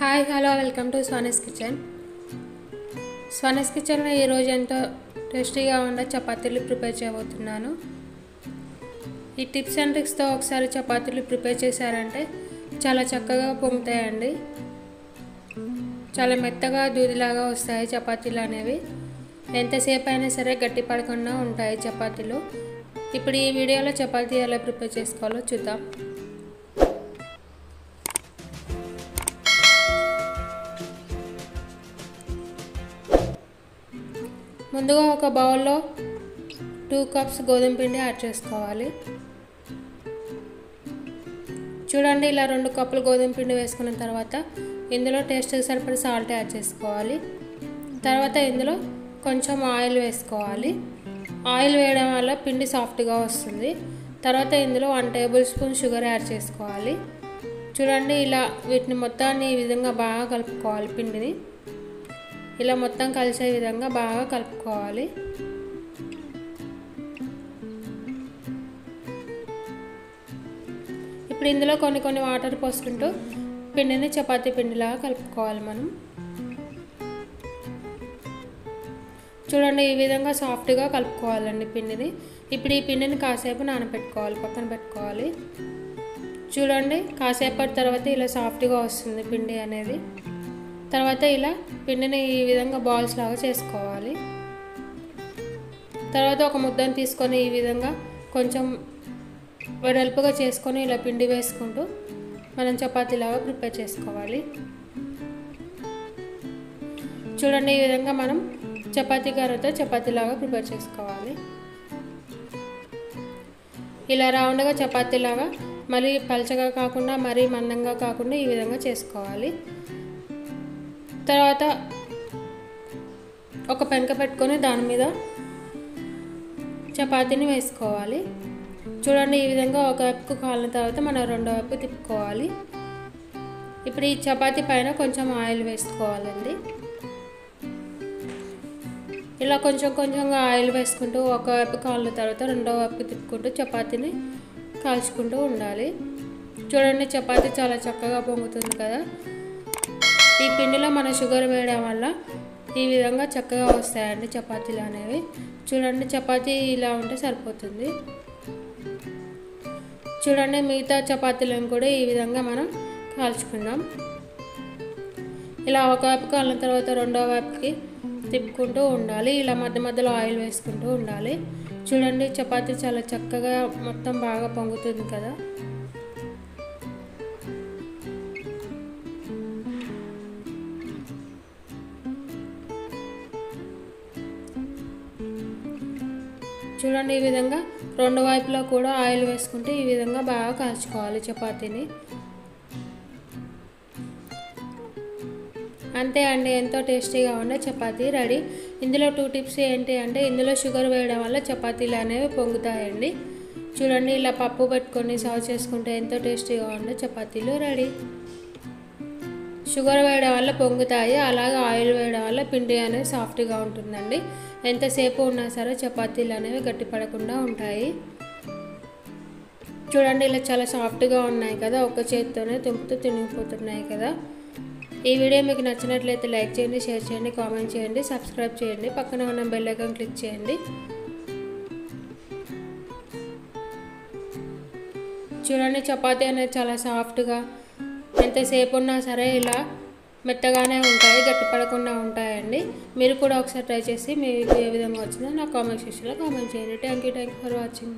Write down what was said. High hello welcome to स्वानेस kitchen में रोज एंतो टेस्टी चपातीलु प्रिपेर चेयबोतुन्नानु ई टिप्स एंड ट्रिक्स तो ओकसारी चपातीलु प्रिपेर चेशारंटे चाला चक्कगा पोंगुतायंडी चाला मेत्तगा दूधिलागा वस्तायि चपातीलु अनेवि ఎంతసేపు అయినా సరే గట్టి పడకుండా ఉంటాయి చపాతీలు। ఇప్పుడు ఈ వీడియోలో చపాతీ ఎలా ప్రిపేర్ చేసుకోవాలో చూద్దాం। ముందుగా ఒక బౌల్లో 2 కప్స్ గోధుమ పిండి యాడ్ చేసుకోవాలి। చూడండి ఇలా 2 కప్పులు గోధుమ పిండి వేసుకున్న తర్వాత ఇందులో టేస్ట్‌కి సరిపడా సాల్ట్ యాడ్ చేసుకోవాలి। తర్వాత ఇందులో కొంచెం ఆయిల్ వేసుకోవాలి। ఆయిల్ వేయడం వల్ల పిండి సాఫ్ట్‌గా వస్తుంది। తర్వాత ఇందులో 1 టేబుల్ స్పూన్ షుగర్ యాడ్ చేసుకోవాలి। చూడండి ఇలా వీటిని మొత్తాన్ని ఈ విధంగా బాగా కలుపుకోవాలి। పిండిని ఇలా మొత్తం కలిసే విధంగా బాగా కలుపుకోవాలి। ఇప్పుడు ఇందులో కొన్ని వాటర్ పోసుకుంటూ పిండిని చపాతీ పిండిలాగా కలుపుకోవాలి మనం। చూడండి ఈ విధంగా సాఫ్ట్ గా కలుపుకోవాలండి పిండిని। ఇప్పుడు ఈ పిండిని కాసేపు నానబెట్టుకోవాలి, పక్కన పెట్టుకోవాలి। చూడండి కాసేపటి తర్వాత ఇలా సాఫ్ట్ గా వస్తుంది పిండి అనేది। తర్వాత ఇలా పిండిని ఈ విధంగా బాల్స్ లాగా చేసుకోవాలి। తర్వాత ఒక ముద్దను తీసుకొని ఈ విధంగా కొంచెం వెడల్పుగా చేసుకొని ఇలా పిండి వేసుకుంటూ మనం చపాతీ లాగా ప్రిపేర్ చేసుకోవాలి। చూడండి ఈ విధంగా మనం చపాతీ గారెతో చపాతీలాగా ప్రిపేర్ చేసుకోవాలి। ఇలా రౌండ్‌గా చపాతీలాగా మరీ పల్చగా కాకుండా మరీ మందంగా కాకుండా ఈ విధంగా చేసుకోవాలి। తర్వాత ఒక పెంక పెట్టుకొని దాని మీద చపాతీని వేసుకోవాలి। చూడండి ఈ విధంగా ఒక వైపుకు కాలిన తర్వాత మనం రెండో వైపు తిప్పుకోవాలి। ఇప్పుడు ఈ చపాతీ పైన కొంచెం ఆయిల్ వేసుకోవాలండి। ఇలా కొంచెం కొంచెంగా ఆయిల్ వేసుకుంటూ ఒక వైపు కాలిన తర్వాత రెండో వైపు తిప్పుకుంటూ చపాతీని కాల్చుకుంటూ ఉండాలి। చూడండి చపాతీ చాలా చక్కగా పొంగుతుంది కదా। ఈ పిండిలో మనం షుగర్ వేయడం వల్ల ఈ విధంగా చక్కగా వస్తాయండి చపాతీలు అనేవి। చూడండి చపాతీ ఇలా ఉంటే సరిపోతుంది। చూడండి మిగతా చపాతీలను కూడా ఈ విధంగా మనం కాల్చుకుందాం। ఇలా ఒక వైపు కాలిన తర్వాత రెండో వైపుకి తిప్పుకుంటూ ఉండాలి। ఇలా మధ్యలో ఆయిల్ వేసుకుంటూ ఉండాలి। చూడండి చపాతీ చాలా చక్కగా మొత్తం బాగా పొంగుతుంది కదా। చూడండి ఈ విధంగా రెండు వైపులా కూడా ఆయిల్ వేసుకుంటే ఈ విధంగా బాగా కాల్చుకోవాలి చపాతీని। అంతే అండి, ఎంతో టేస్టీగా ఉండే చపాతీ రెడీ। ఇందులో 2 టిప్స్ ఏంటి అంటే ఇందులో షుగర్ వేయడం వల్ల చపాతీలు అనేవి పొంగుతాయండి। చూడండి ఇలా పప్పు పెట్టుకొని సర్వ్ చేసుకుంటే ఎంతో టేస్టీగా ఉండే చపాతీలు రెడీ। షుగర్ వేయడం వల్ల పొంగుతాయి, అలాగే ఆయిల్ వేయడం వల్ల పిండి అనేది సాఫ్ట్గా ఉంటుందండి। ఎంతసేపు ఉన్నా సరే చపాతీలు అనేవి గట్టిపడకుండా ఉంటాయి। చూడండి ఇలా చాలా సాఫ్ట్గా ఉన్నాయి కదా, ఒక చేతితోనే తుంపుతూ తినిగిపోతున్నాయి కదా। ఈ వీడియో మీకు నచ్చినట్లయితే లైక్ చేయండి, షేర్ చేయండి, కామెంట్ చేయండి, సబ్స్క్రైబ్ చేయండి, పక్కన ఉన్న బెల్ ఐకాన్ క్లిక్ చేయండి। చూడండి చపాతీ అనేది చాలా సాఫ్ట్గా ఎంతసేపు ఉన్నా సరే ఇలా మెత్తగానే ఉంటాయి, గట్టిపడకుండా ఉంటాయండి। మీరు కూడా ఒకసారి ట్రై చేసి మీకు ఏ విధంగా వచ్చిందో నా కామెంట్ సెక్షన్లో కామెంట్ చేయండి। Thank you for watching.